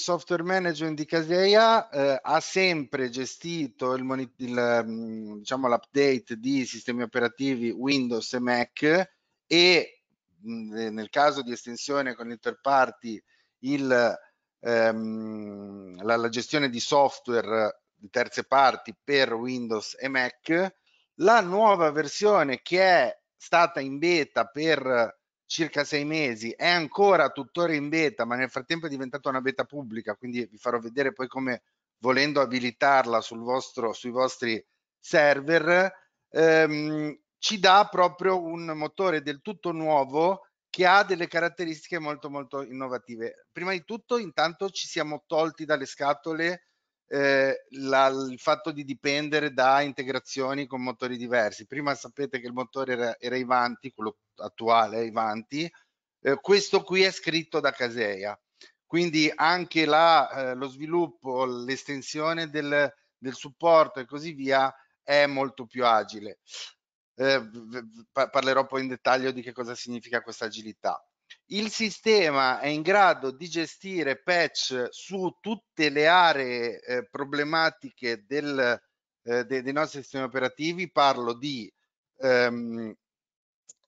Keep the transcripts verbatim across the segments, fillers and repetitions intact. software management di Kaseya eh, ha sempre gestito il, il, diciamo, l'update di sistemi operativi Windows e Mac e mh, nel caso di estensione con il third party il, ehm, la, la gestione di software di terze parti per Windows e Mac. La nuova versione, che è stata in beta per circa sei mesi, è ancora tuttora in beta, ma nel frattempo è diventata una beta pubblica, quindi vi farò vedere poi come, volendo abilitarla sul vostro, sui vostri server, ehm, ci dà proprio un motore del tutto nuovo che ha delle caratteristiche molto molto innovative. Prima di tutto, intanto ci siamo tolti dalle scatole eh, la, il fatto di dipendere da integrazioni con motori diversi. Prima sapete che il motore era, era Ivanti, quello attuale Ivanti, eh, questo qui è scritto da Kaseya, quindi anche la, eh, lo sviluppo, l'estensione del, del supporto e così via è molto più agile. Eh, parlerò poi in dettaglio di che cosa significa questa agilità. Il sistema è in grado di gestire patch su tutte le aree eh, problematiche del, eh, de, dei nostri sistemi operativi. Parlo di ehm,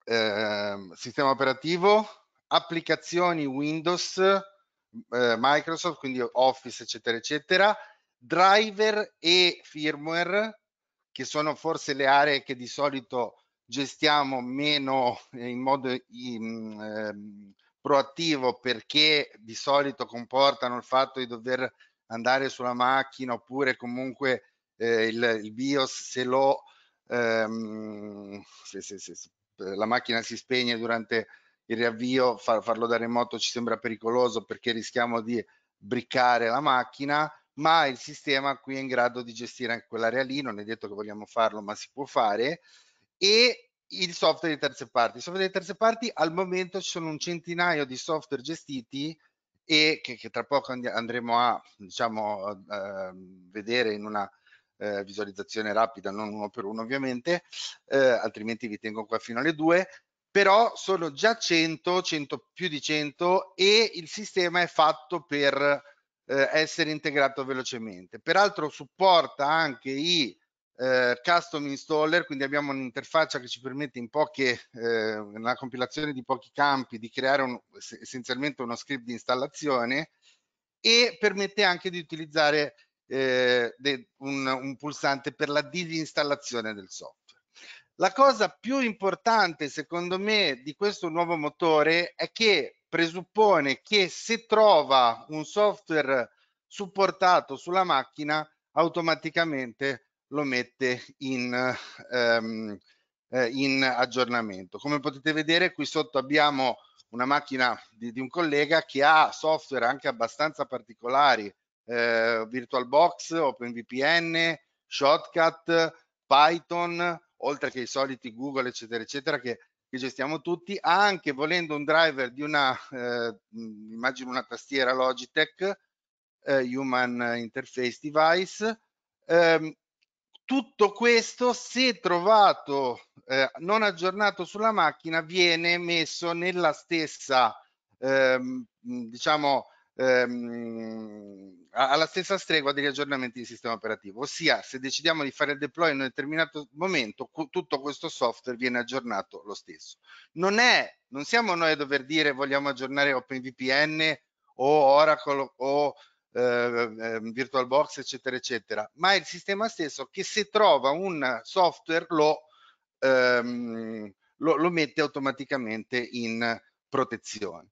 ehm, sistema operativo, applicazioni Windows, eh, Microsoft, quindi Office, eccetera, eccetera, driver e firmware, che sono forse le aree che di solito gestiamo meno in modo in, eh, proattivo, perché di solito comportano il fatto di dover andare sulla macchina, oppure comunque eh, il, il BIOS, se, lo, ehm, se, se, se, se la macchina si spegne durante il riavvio, far, farlo da remoto ci sembra pericoloso, perché rischiamo di briccare la macchina, ma il sistema qui è in grado di gestire anche quell'area lì. Non è detto che vogliamo farlo, ma si può fare. E il software di terze parti. Il software di terze parti, al momento ci sono un centinaio di software gestiti, e che, che tra poco andremo a diciamo, eh, vedere in una eh, visualizzazione rapida, non uno per uno ovviamente, eh, altrimenti vi tengo qua fino alle due, però sono già cento, cento più di cento, e il sistema è fatto per eh, essere integrato velocemente. Peraltro supporta anche i Uh, custom installer, quindi abbiamo un'interfaccia che ci permette in poche, uh, nella compilazione di pochi campi, di creare un, essenzialmente uno script di installazione, e permette anche di utilizzare uh, de, un, un pulsante per la disinstallazione del software. La cosa più importante, secondo me, di questo nuovo motore è che presuppone che se trova un software supportato sulla macchina, automaticamente lo mette in, um, in aggiornamento. Come potete vedere, qui sotto abbiamo una macchina di, di un collega che ha software anche abbastanza particolari, eh, VirtualBox, OpenVPN, Shotcut, Python, oltre che i soliti Google, eccetera, eccetera, che, che gestiamo tutti. Ha anche, volendo, un driver di una, eh, immagino una tastiera Logitech, eh, Human Interface Device. Ehm, Tutto questo, se trovato eh, non aggiornato sulla macchina, viene messo nella stessa, ehm, diciamo, ehm, alla stessa stregua degli aggiornamenti di sistema operativo. Ossia, se decidiamo di fare il deploy in un determinato momento, tutto questo software viene aggiornato lo stesso. Non è, non siamo noi a dover dire vogliamo aggiornare OpenVPN o Oracle o Eh, VirtualBox, eccetera eccetera, ma è il sistema stesso che, se trova un software, lo, ehm, lo, lo mette automaticamente in protezione.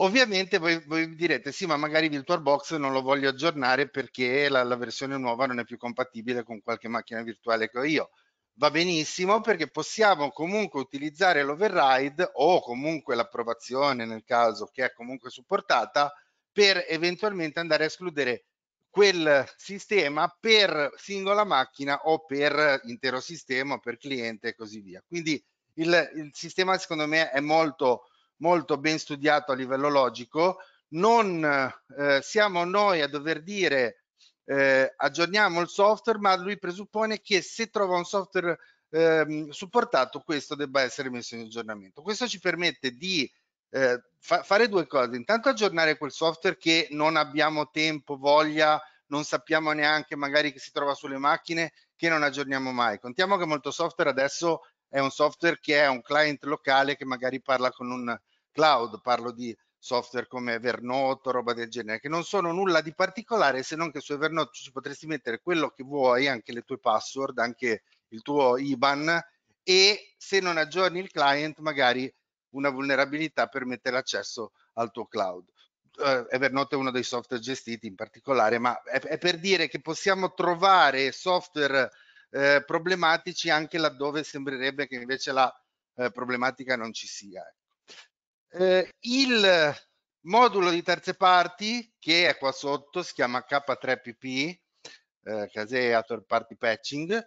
Ovviamente voi, voi direte sì, ma magari VirtualBox non lo voglio aggiornare perché la, la versione nuova non è più compatibile con qualche macchina virtuale che ho io. Va benissimo, perché possiamo comunque utilizzare l'override o comunque l'approvazione, nel caso che è comunque supportata, per eventualmente andare a escludere quel sistema per singola macchina o per intero sistema o per cliente e così via. Quindi il, il sistema, secondo me, è molto, molto ben studiato a livello logico. Non eh, siamo noi a dover dire eh, aggiorniamo il software, ma lui presuppone che, se trova un software eh, supportato, questo debba essere messo in aggiornamento. Questo ci permette di eh, fa fare due cose: intanto aggiornare quel software che non abbiamo tempo, voglia, non sappiamo neanche magari che si trova sulle macchine, che non aggiorniamo mai. Contiamo che molto software adesso è un software che è un client locale che magari parla con un cloud, parlo di software come Evernote o roba del genere, che non sono nulla di particolare, se non che su Evernote ci potresti mettere quello che vuoi, anche le tue password, anche il tuo I B A N, e se non aggiorni il client magari una vulnerabilità permette l'accesso al tuo cloud. Uh, Evernote è uno dei software gestiti in particolare, ma è, è per dire che possiamo trovare software eh, problematici anche laddove sembrerebbe che invece la eh, problematica non ci sia. Eh, il modulo di terze parti, che è qua sotto, si chiama K tre P P, eh, Kaseya Third Party Patching,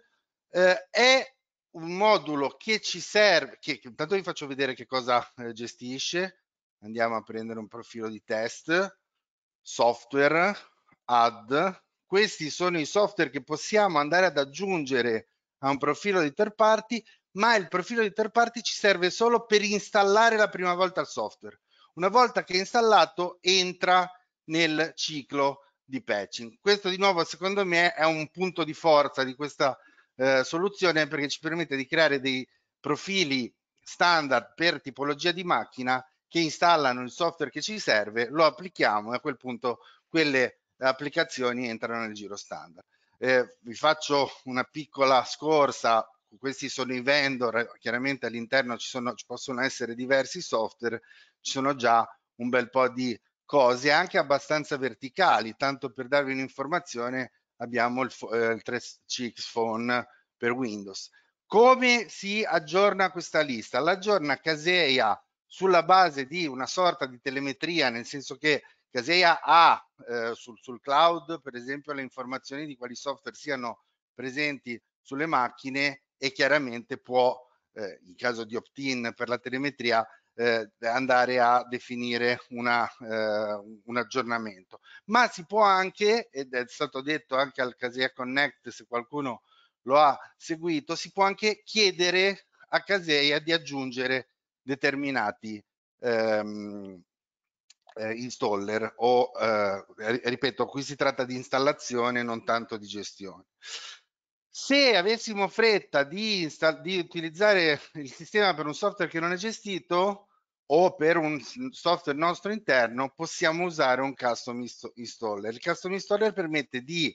eh, è un modulo che ci serve, che intanto vi faccio vedere che cosa eh, gestisce. Andiamo a prendere un profilo di test, software, add. Questi sono i software che possiamo andare ad aggiungere a un profilo di third party, ma il profilo di third party ci serve solo per installare la prima volta il software. Una volta che è installato entra nel ciclo di patching. Questo di nuovo secondo me è un punto di forza di questa eh, soluzione, perché ci permette di creare dei profili standard per tipologia di macchina che installano il software che ci serve, lo applichiamo e a quel punto quelle applicazioni entrano nel giro standard. Eh, vi faccio una piccola scorsa, questi sono i vendor, chiaramente all'interno ci, ci possono essere diversi software, ci sono già un bel po' di cose, anche abbastanza verticali, tanto per darvi un'informazione abbiamo il, eh, il tre C X Phone per Windows. Come si aggiorna questa lista? L'aggiorna Kaseya sulla base di una sorta di telemetria, nel senso che Kaseya ha eh, sul, sul cloud, per esempio, le informazioni di quali software siano presenti sulle macchine e chiaramente può, eh, in caso di opt-in per la telemetria, eh, andare a definire una, eh, un aggiornamento. Ma si può anche, ed è stato detto anche al Kaseya Connect, se qualcuno lo ha seguito, si può anche chiedere a Kaseya di aggiungere determinati ehm, eh, installer o eh, ripeto, qui si tratta di installazione, non tanto di gestione. Se avessimo fretta di, di utilizzare il sistema per un software che non è gestito o per un software nostro interno, possiamo usare un custom installer. Il custom installer permette di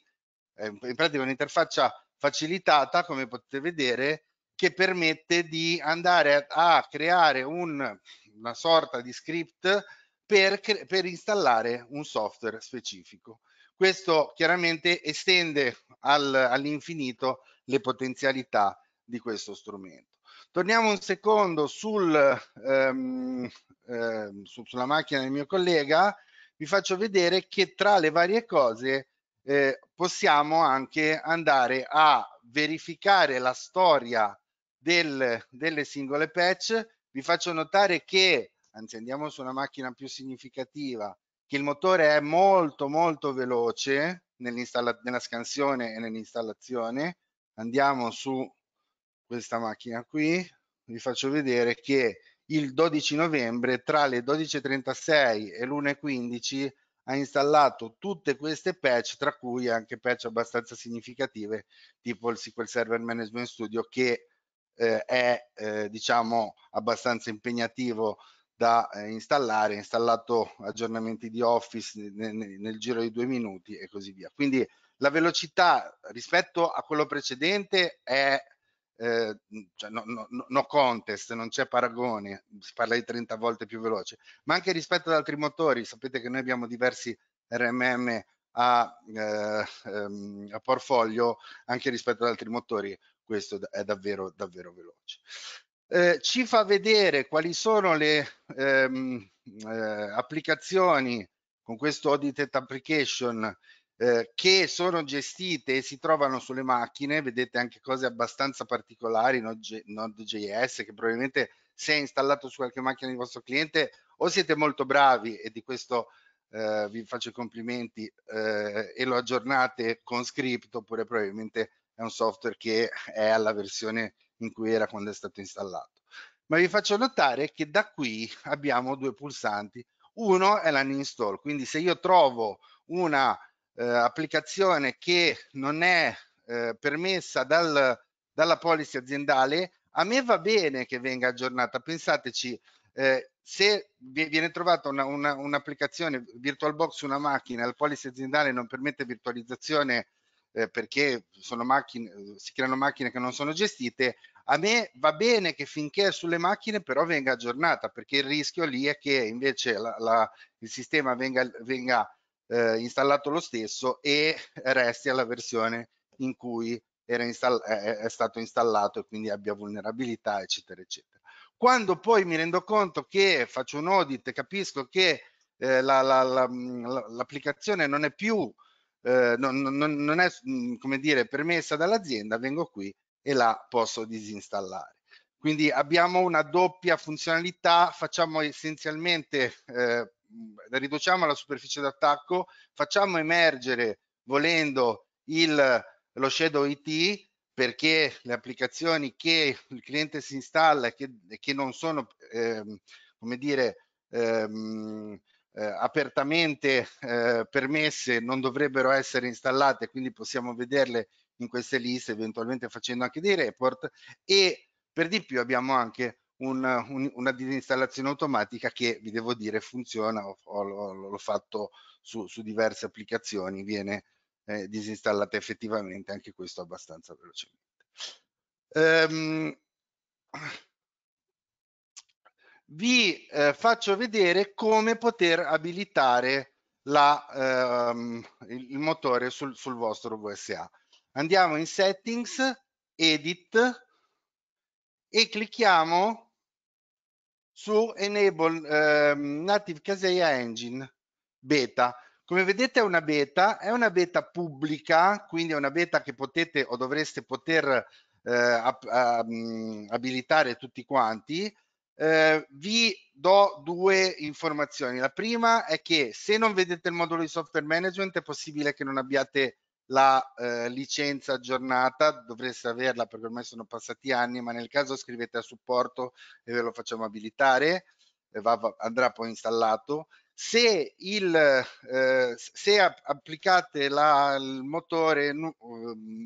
eh, in pratica un'interfaccia facilitata, come potete vedere, che permette di andare a, a creare un, una sorta di script per, per installare un software specifico. Questo chiaramente estende al, all'infinito le potenzialità di questo strumento. Torniamo un secondo sul, ehm, ehm, su, sulla macchina del mio collega, vi faccio vedere che tra le varie cose eh, possiamo anche andare a verificare la storia Del, delle singole patch. Vi faccio notare che, anzi andiamo su una macchina più significativa, che il motore è molto molto veloce nella scansione e nell'installazione. Andiamo su questa macchina qui, vi faccio vedere che il dodici novembre tra le dodici e trentasei e l'una e quindici ha installato tutte queste patch, tra cui anche patch abbastanza significative tipo il S Q L Server Management Studio, che Eh, è eh, diciamo abbastanza impegnativo da eh, installare. Ha installato aggiornamenti di Office ne, ne, nel giro di due minuti e così via. Quindi la velocità rispetto a quello precedente è eh, cioè no, no, no contest, non c'è paragone, si parla di trenta volte più veloce, ma anche rispetto ad altri motori. Sapete che noi abbiamo diversi R M M a, eh, ehm, a portfolio, anche rispetto ad altri motori questo è davvero davvero veloce. Eh, ci fa vedere quali sono le ehm, eh, applicazioni con questo audited application eh, che sono gestite e si trovano sulle macchine. Vedete anche cose abbastanza particolari, Node J S, che probabilmente se è installato su qualche macchina di vostro cliente o siete molto bravi, e di questo eh, vi faccio i complimenti, eh, e lo aggiornate con script, oppure probabilmente è un software che è alla versione in cui era quando è stato installato. ma vi faccio notare che da qui abbiamo due pulsanti. Uno è l'uninstall, quindi se io trovo una eh, applicazione che non è eh, permessa dal, dalla policy aziendale, a me va bene che venga aggiornata. Pensateci, eh, se viene trovata un'applicazione una, un VirtualBox su una macchina, il policy aziendale non permette virtualizzazione eh, perché sono macchine, si creano macchine che non sono gestite, a me va bene che finché è sulle macchine però venga aggiornata, perché il rischio lì è che invece la, la, il sistema venga, venga eh, installato lo stesso e resti alla versione in cui era install è, è stato installato e quindi abbia vulnerabilità, eccetera, eccetera. Quando poi mi rendo conto che faccio un audit, capisco che eh, la, la, la, l'applicazione non è più, eh, non, non, non è, come dire, permessa dall'azienda, vengo qui e la posso disinstallare. Quindi abbiamo una doppia funzionalità, facciamo essenzialmente, eh, riduciamo la superficie d'attacco, facciamo emergere, volendo, il, lo shadow I T, perché le applicazioni che il cliente si installa e che, che non sono ehm, come dire ehm, eh, apertamente eh, permesse non dovrebbero essere installate, quindi possiamo vederle in queste liste, eventualmente facendo anche dei report, e per di più abbiamo anche un, un, una disinstallazione automatica che vi devo dire funziona, ho, ho, l'ho fatto su, su diverse applicazioni, viene Eh, disinstallate effettivamente, anche questo abbastanza velocemente. Ehm, vi eh, faccio vedere come poter abilitare la, ehm, il motore sul, sul vostro V S A. Andiamo in Settings, Edit e clicchiamo su Enable ehm, Native Kaseya Engine Beta. Come vedete è una beta, è una beta pubblica, quindi è una beta che potete o dovreste poter eh, ab ab abilitare tutti quanti. Eh, vi do due informazioni. La prima è che se non vedete il modulo di software management è possibile che non abbiate la eh, licenza aggiornata, dovreste averla perché ormai sono passati anni, ma nel caso scrivete a supporto e ve lo facciamo abilitare, e va, va, andrà poi installato. Se, il, eh, se applicate la, il motore nu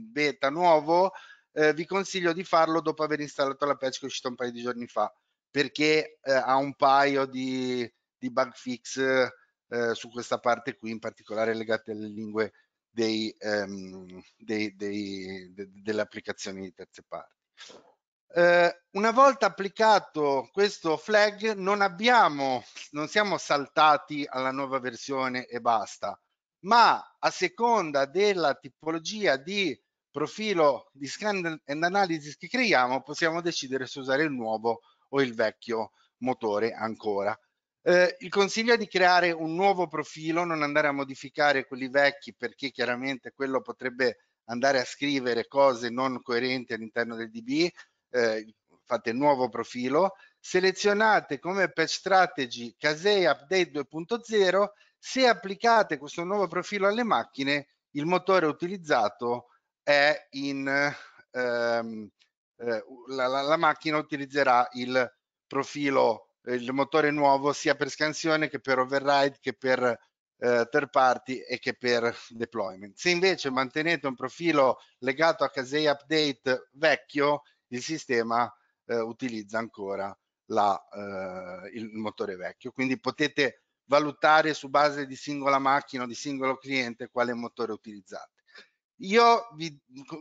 beta nuovo, eh, vi consiglio di farlo dopo aver installato la patch che è uscita un paio di giorni fa, perché eh, ha un paio di, di bug fix eh, su questa parte qui, in particolare legate alle lingue dei, ehm, dei, dei, de, delle applicazioni di terze parti. Eh, una volta applicato questo flag non abbiamo, non siamo saltati alla nuova versione e basta, ma a seconda della tipologia di profilo di scan and analysis che creiamo possiamo decidere se usare il nuovo o il vecchio motore ancora. Eh, il consiglio è di creare un nuovo profilo, non andare a modificare quelli vecchi, perché chiaramente quello potrebbe andare a scrivere cose non coerenti all'interno del D B. Eh, fate nuovo profilo, selezionate come patch strategy Kaseya Update due punto zero. Se applicate questo nuovo profilo alle macchine, il motore utilizzato è in ehm, eh, la, la, la macchina utilizzerà il profilo, il motore nuovo, sia per scansione che per override, che per eh, third party e che per deployment. Se invece mantenete un profilo legato a Kaseya Update vecchio, il sistema eh, utilizza ancora la, eh, il motore vecchio, quindi potete valutare su base di singola macchina o di singolo cliente quale motore utilizzate. Io vi,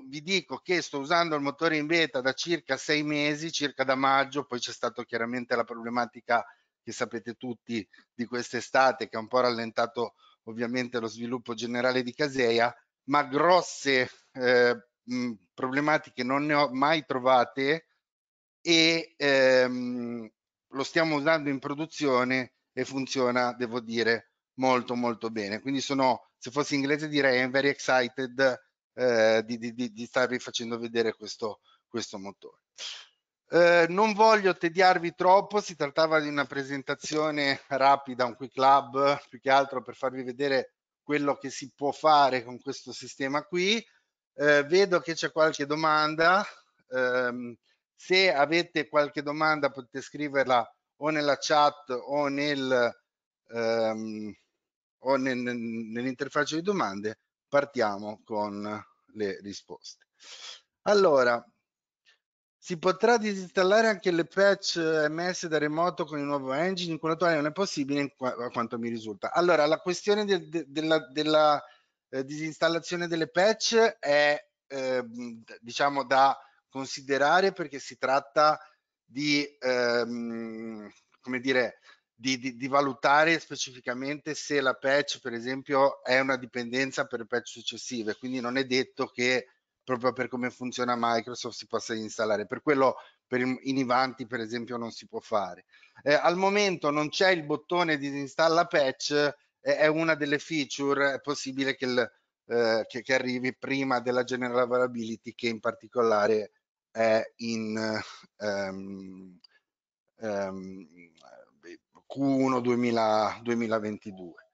vi dico che sto usando il motore in beta da circa sei mesi, circa da maggio, poi c'è stata chiaramente la problematica che sapete tutti di quest'estate, che ha un po' rallentato ovviamente lo sviluppo generale di Kaseya, ma grosse eh, problematiche non ne ho mai trovate e ehm, lo stiamo usando in produzione e funziona, devo dire, molto molto bene. Quindi sono, se fossi inglese direi I'm very excited eh, di, di, di, di starvi facendo vedere questo, questo motore. Eh, non voglio tediarvi troppo, si trattava di una presentazione rapida, un quick lab, più che altro per farvi vedere quello che si può fare con questo sistema qui. Eh, vedo che c'è qualche domanda, eh, Se avete qualche domanda potete scriverla o nella chat o nel, ehm, o nel, nell'interfaccia di domande. Partiamo con le risposte. Allora, si potrà disinstallare anche le patch emme esse da remoto con il nuovo engine, con l'attuale non è possibile a quanto mi risulta. Allora, la questione de, de, della, della eh, disinstallazione delle patch è eh, diciamo da considerare, perché si tratta di ehm, come dire Di, di, di valutare specificamente se la patch, per esempio, è una dipendenza per patch successive, quindi non è detto che proprio per come funziona Microsoft si possa installare. Per quello per in Ivanti, per esempio, non si può fare. Eh, al momento non c'è il bottone di installa patch, eh, è una delle feature, è possibile che, il, eh, che, che arrivi prima della general availability, che in particolare è in ehm, ehm, Q uno duemilaventidue.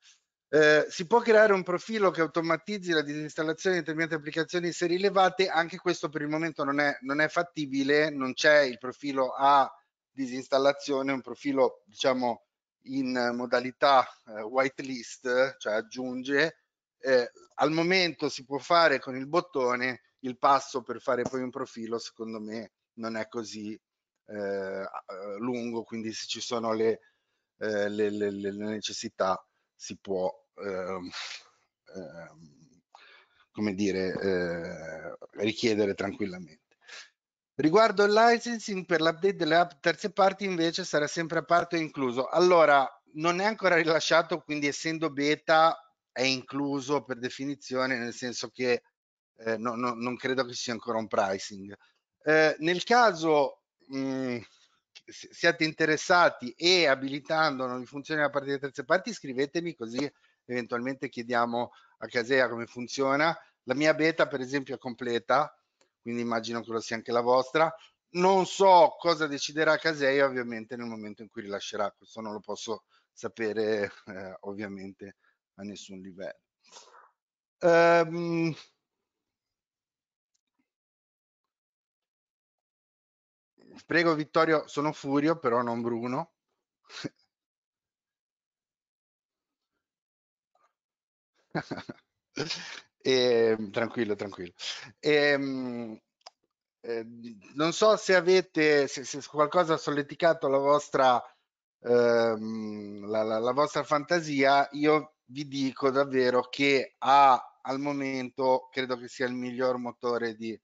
Eh, si può creare un profilo che automatizzi la disinstallazione di determinate applicazioni se rilevate. Anche questo per il momento non è, non è fattibile, non c'è il profilo a disinstallazione, un profilo diciamo in modalità eh, whitelist, cioè aggiunge. Eh, al momento si può fare con il bottone, il passo per fare poi un profilo secondo me non è così eh, lungo, quindi se ci sono le Eh, le, le, le necessità si può ehm, ehm, come dire eh, richiedere tranquillamente. Riguardo il licensing per l'update delle app terze parti invece sarà sempre a parte o incluso. Allora, non è ancora rilasciato, quindi essendo beta è incluso per definizione, nel senso che eh, no, no, non credo che ci sia ancora un pricing. Eh, nel caso mh, siate interessati e abilitando nuove funzioni da parte delle terze parti, scrivetemi, così eventualmente chiediamo a Kaseya come funziona. La mia beta per esempio è completa, quindi immagino che lo sia anche la vostra. Non so cosa deciderà Kaseya ovviamente nel momento in cui rilascerà, questo non lo posso sapere eh, ovviamente a nessun livello. um, Prego Vittorio, sono Furio, però non Bruno. e, tranquillo, tranquillo. E, eh, non so se avete, se, se qualcosa ha solleticato la vostra, ehm, la, la, la vostra fantasia. Io vi dico davvero che ha, al momento credo che sia il miglior motore di...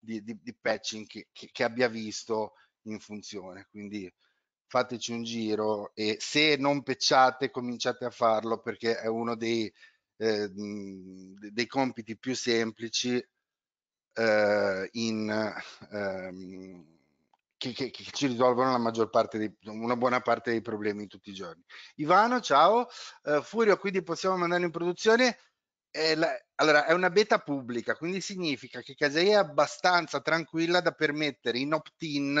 Di, di, di patching che, che, che abbia visto in funzione, quindi fateci un giro e se non patchate cominciate a farlo, perché è uno dei, eh, dei compiti più semplici eh, in, ehm, che, che, che ci risolvono la maggior parte dei, una buona parte dei problemi di tutti i giorni. Ivano, ciao. eh, Furio, quindi possiamo mandare in produzione? È la, allora, è una beta pubblica, quindi significa che Kaseya è abbastanza tranquilla da permettere in opt-in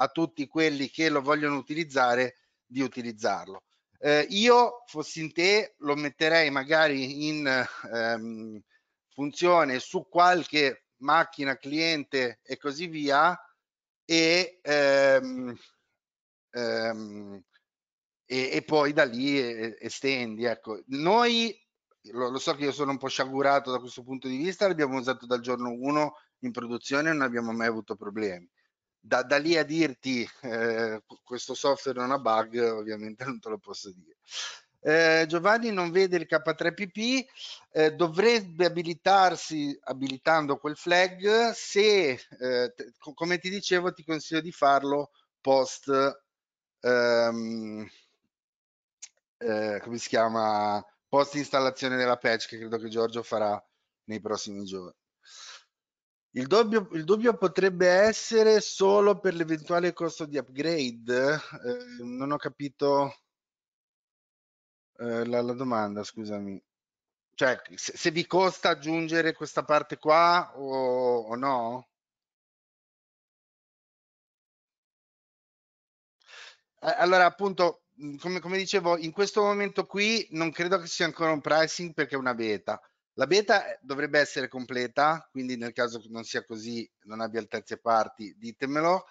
a tutti quelli che lo vogliono utilizzare di utilizzarlo. Eh, io, fossi in te, lo metterei magari in ehm, funzione su qualche macchina cliente e così via, e, ehm, ehm, e, e poi da lì estendi. Ecco, noi Lo, lo so che io sono un po' sciagurato da questo punto di vista, l'abbiamo usato dal giorno uno in produzione e non abbiamo mai avuto problemi. Da, da lì a dirti eh, questo software non ha bug, ovviamente non te lo posso dire. Eh, Giovanni non vede il K tre P P, eh, dovrebbe abilitarsi abilitando quel flag. Se, eh, come ti dicevo, ti consiglio di farlo post, ehm, eh, come si chiama? Post installazione della patch, che credo che Giorgio farà nei prossimi giorni. Il dubbio, il dubbio potrebbe essere solo per l'eventuale costo di upgrade. Eh, non ho capito eh, la, la domanda, scusami. Cioè, se, se vi costa aggiungere questa parte qua o, o no? Eh, allora, appunto... Come, come dicevo, in questo momento qui non credo che ci sia ancora un pricing perché è una beta. La beta dovrebbe essere completa, quindi nel caso che non sia così, non abbia il terze parti, ditemelo.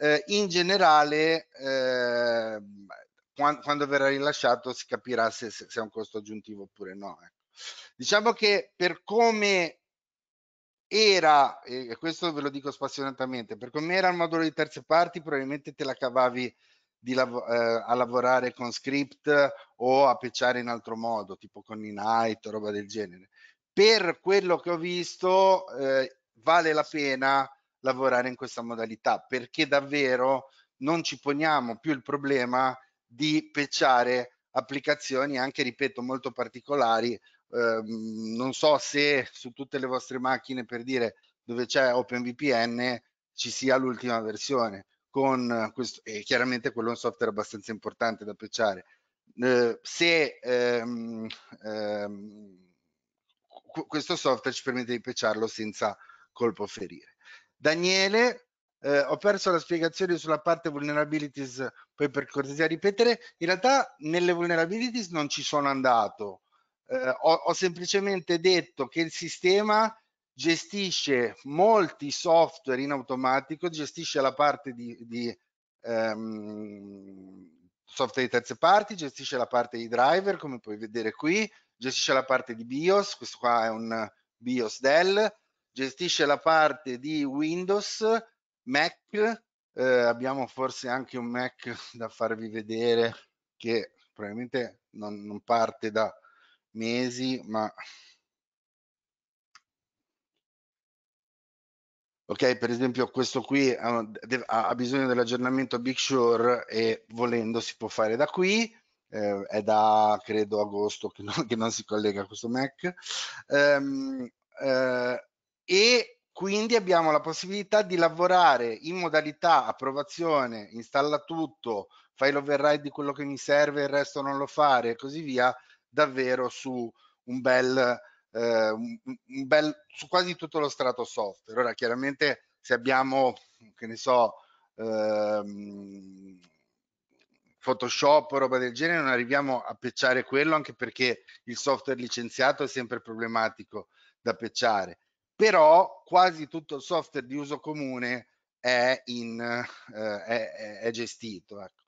eh, in generale eh, quando, quando verrà rilasciato si capirà se, se, se è un costo aggiuntivo oppure no. Ecco. Diciamo che per come era, e questo ve lo dico spassionatamente, per come era il modulo di terze parti probabilmente te la cavavi di lav eh, a lavorare con script o a patchare in altro modo, tipo con Ninite o roba del genere. Per quello che ho visto eh, vale la pena lavorare in questa modalità, perché davvero non ci poniamo più il problema di patchare applicazioni anche, ripeto, molto particolari. Eh, non so se su tutte le vostre macchine, per dire, dove c'è OpenVPN ci sia l'ultima versione con questo, e chiaramente quello è un software abbastanza importante da patchare. Eh, se ehm, ehm, questo software ci permette di patcharlo senza colpo ferire. Daniele, eh, ho perso la spiegazione sulla parte vulnerabilities, poi per cortesia ripetere. In realtà nelle vulnerabilities non ci sono andato, eh, ho, ho semplicemente detto che il sistema gestisce molti software in automatico, gestisce la parte di, di ehm, software di terze parti, gestisce la parte di driver, come puoi vedere qui, gestisce la parte di BIOS, questo qua è un BIOS Dell, gestisce la parte di Windows, Mac, eh, abbiamo forse anche un Mac da farvi vedere che probabilmente non, non parte da mesi, ma... Ok, per esempio questo qui ha, ha bisogno dell'aggiornamento Big Sur e volendo si può fare da qui, eh, è da credo agosto che non, che non si collega a questo Mac. Um, uh, e quindi abbiamo la possibilità di lavorare in modalità approvazione, installa tutto, fai l'override di quello che mi serve, il resto non lo fare e così via, davvero su un bel... Uh, un bel, su quasi tutto lo strato software. Ora chiaramente se abbiamo, che ne so, uh, Photoshop o roba del genere non arriviamo a patchare quello, anche perché il software licenziato è sempre problematico da patchare, però quasi tutto il software di uso comune è, in, uh, è, è gestito, ecco.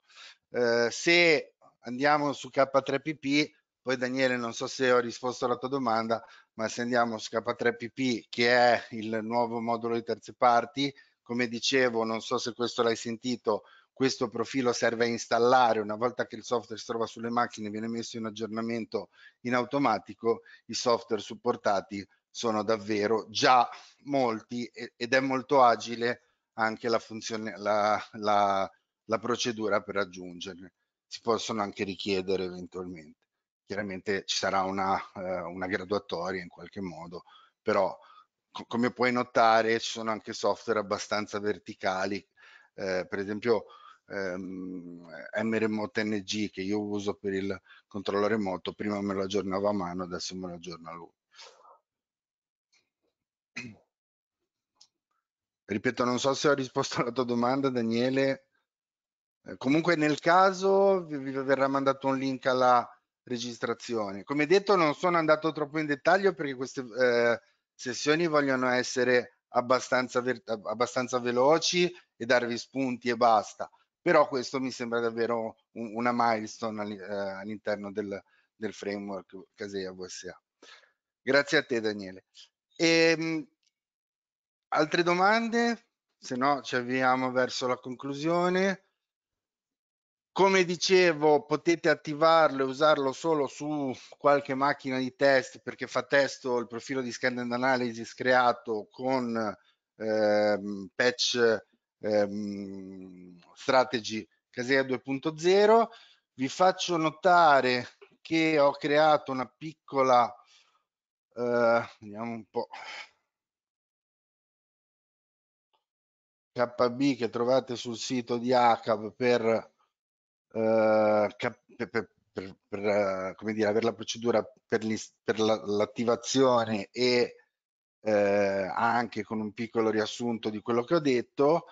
Uh, se andiamo su K tre P P, poi Daniele non so se ho risposto alla tua domanda, ma se andiamo su K tre P P, che è il nuovo modulo di terze parti, come dicevo, non so se questo l'hai sentito, questo profilo serve a installare, una volta che il software si trova sulle macchine viene messo in aggiornamento in automatico, i software supportati sono davvero già molti ed è molto agile anche la, funzione, la, la, la procedura per aggiungerne, si possono anche richiedere eventualmente. Chiaramente ci sarà una, eh, una graduatoria in qualche modo, però co come puoi notare ci sono anche software abbastanza verticali, eh, per esempio ehm, mRemoteNG che io uso per il controllo remoto, prima me lo aggiornava a mano, adesso me lo aggiorna lui. Ripeto, non so se ho risposto alla tua domanda, Daniele, eh, comunque nel caso vi, vi verrà mandato un link alla registrazione. Come detto non sono andato troppo in dettaglio perché queste eh, sessioni vogliono essere abbastanza, abbastanza veloci e darvi spunti e basta, però questo mi sembra davvero un, una milestone all'interno del, del framework Kaseya V S A. Grazie a te Daniele. E, altre domande? Se no ci avviamo verso la conclusione. Come dicevo, potete attivarlo e usarlo solo su qualche macchina di test, perché fa testo il profilo di scan and analysis creato con ehm, patch ehm, strategy Kaseya due punto zero. Vi faccio notare che ho creato una piccola, eh, vediamo un po', K B che trovate sul sito di A C A B per... Uh, per, per, per, per uh, come dire, avere la procedura per, per l'attivazione la, e uh, anche con un piccolo riassunto di quello che ho detto.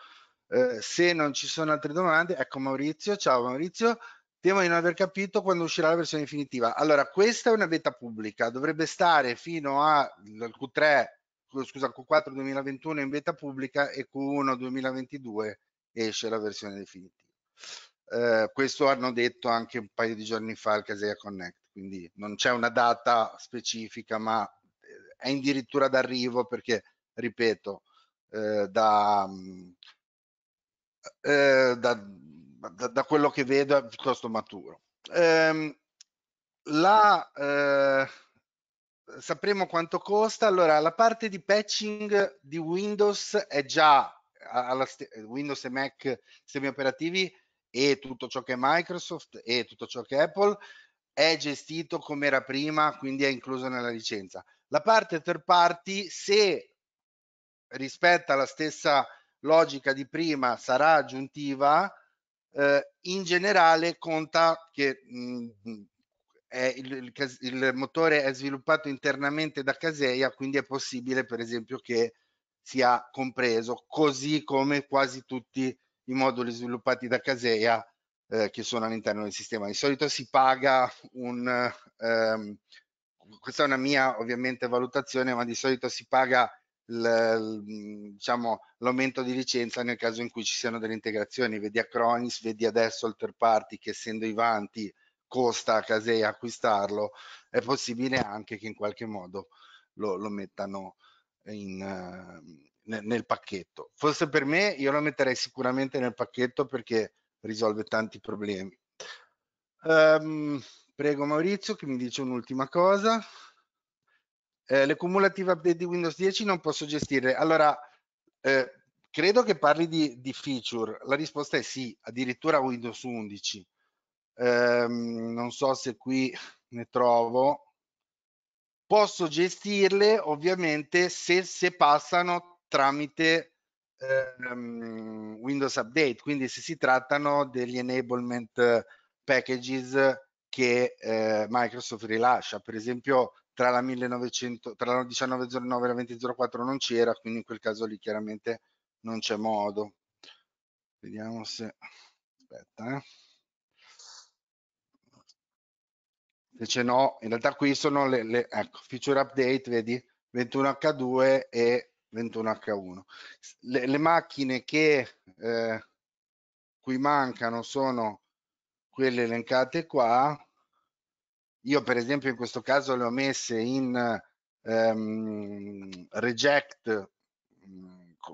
Uh, se non ci sono altre domande, ecco Maurizio, ciao Maurizio, temo di non aver capito quando uscirà la versione definitiva. Allora, questa è una beta pubblica, dovrebbe stare fino al Q tre, scusa, Q quattro duemilaventuno in beta pubblica e Q uno duemilaventidue esce la versione definitiva. Eh, questo hanno detto anche un paio di giorni fa al Kaseya Connect, quindi non c'è una data specifica, ma è addirittura d'arrivo perché, ripeto, eh, da, eh, da, da, da quello che vedo è piuttosto maturo. Eh, la, eh, sapremo quanto costa. Allora, la parte di patching di Windows è già alla Windows e Mac semioperativi e tutto ciò che è Microsoft e tutto ciò che è Apple è gestito come era prima, quindi è incluso nella licenza. La parte third party, se rispetta la stessa logica di prima, sarà aggiuntiva. Eh, in generale conta che mh, è il, il, il motore è sviluppato internamente da Kaseya, quindi è possibile per esempio che sia compreso, così come quasi tutti i moduli sviluppati da Kaseya eh, che sono all'interno del sistema. Di solito si paga un ehm, questa è una mia ovviamente valutazione, ma di solito si paga diciamo l'aumento di licenza nel caso in cui ci siano delle integrazioni. Vedi Acronis, vedi adesso il third party che essendo Ivanti costa a Kaseya acquistarlo, è possibile anche che in qualche modo lo, lo mettano in, nel, nel pacchetto. Forse per me io lo metterei sicuramente nel pacchetto perché risolve tanti problemi. Um, prego Maurizio che mi dice un'ultima cosa. Eh, le cumulative update di Windows dieci non posso gestire. Allora, eh, credo che parli di, di feature. La risposta è sì, addirittura Windows undici. Eh, non so se qui ne trovo. Posso gestirle ovviamente se, se passano tramite eh, Windows Update, quindi se si trattano degli enablement packages che eh, Microsoft rilascia. Per esempio, tra la, millenovecento, tra la millenovecento diciannove zero nove e la venti zero quattro non c'era, quindi in quel caso lì chiaramente non c'è modo. Vediamo se aspetta eh. se ce no, in realtà qui sono le, le ecco, feature update, vedi ventuno H due e ventuno H uno. Le, le macchine che eh, qui mancano sono quelle elencate qua. Io per esempio in questo caso le ho messe in um, reject,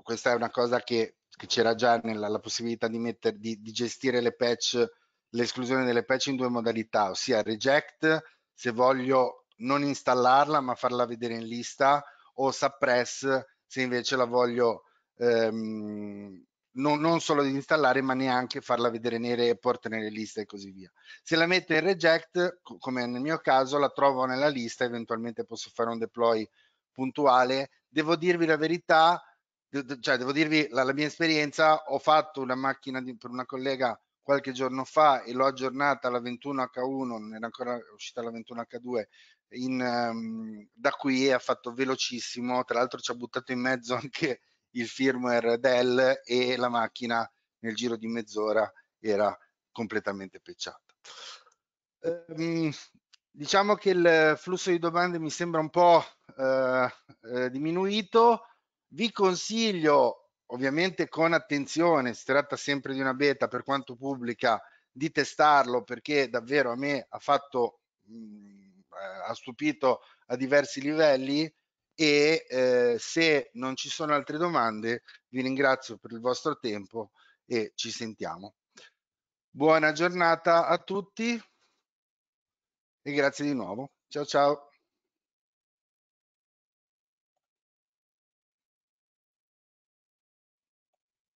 questa è una cosa che c'era già nella la possibilità di, metter, di, di gestire le patch, l'esclusione delle patch in due modalità, ossia reject se voglio non installarla ma farla vedere in lista, o suppress se invece la voglio um, non, non solo di installare ma neanche farla vedere nei report, nelle liste e così via. Se la metto in reject, come nel mio caso, la trovo nella lista, eventualmente posso fare un deploy puntuale. Devo dirvi la verità, cioè devo dirvi la, la mia esperienza. Ho fatto una macchina di, per una collega qualche giorno fa e l'ho aggiornata alla ventuno H uno, non era ancora uscita la ventuno H due, in, um, da qui e ha fatto velocissimo, tra l'altro ci ha buttato in mezzo anche il firmware Dell e la macchina nel giro di mezz'ora era completamente patchata. Ehm, diciamo che il flusso di domande mi sembra un po' eh, eh, diminuito. Vi consiglio ovviamente con attenzione, si tratta sempre di una beta per quanto pubblica, di testarlo perché davvero a me ha fatto mh, ha stupito a diversi livelli. E eh, se non ci sono altre domande, vi ringrazio per il vostro tempo e ci sentiamo. Buona giornata a tutti e grazie di nuovo. Ciao ciao.